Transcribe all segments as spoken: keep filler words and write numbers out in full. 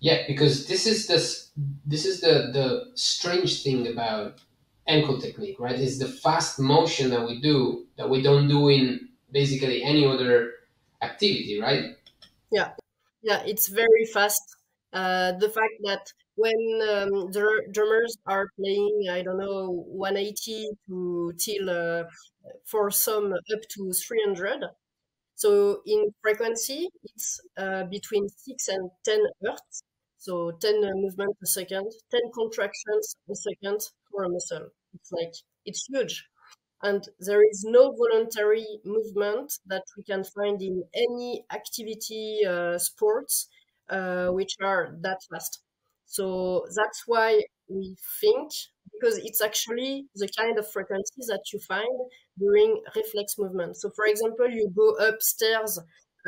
Yeah, because this is the s- this is the the strange thing about ankle technique, right? Is the fast motion that we do that we don't do in basically any other activity, right? Yeah, yeah, it's very fast. Uh, the fact that when um, dr- drummers are playing, I don't know, one eighty to till uh, for some up to three hundred. So in frequency, it's uh, between six and ten hertz. So ten uh, movements per second, ten contractions per second for a muscle. It's like, it's huge. And there is no voluntary movement that we can find in any activity, uh, sports, uh, which are that fast. So that's why we think, because it's actually the kind of frequencies that you find during reflex movement. So, for example, you go upstairs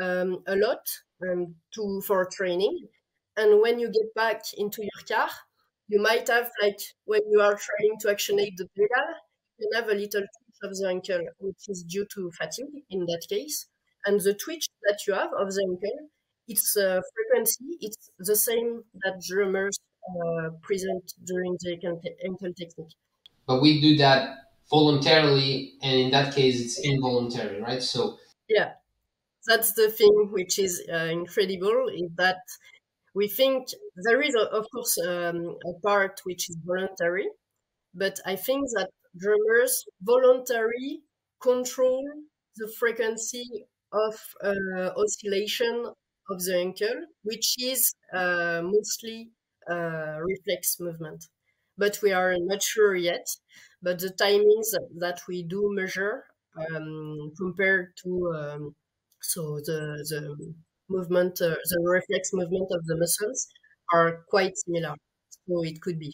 um, a lot um, to for training, and when you get back into your car, you might have, like when you are trying to actionate the pedal, you can have a little twitch of the ankle, which is due to fatigue in that case. And the twitch that you have of the ankle, its uh, frequency, it's the same that drummers uh, present during the ankle te- ankle technique. But we do that voluntarily, and in that case, it's involuntary, right? So Yeah, that's the thing which is uh, incredible, is that we think there is, uh, of course, um, a part which is voluntary, but I think that drummers voluntarily control the frequency of uh, oscillation of the ankle, which is uh, mostly uh, reflex movement. But we are not sure yet. But the timings that we do measure um, compared to um, so the the movement, uh, the reflex movement of the muscles are quite similar. So it could be.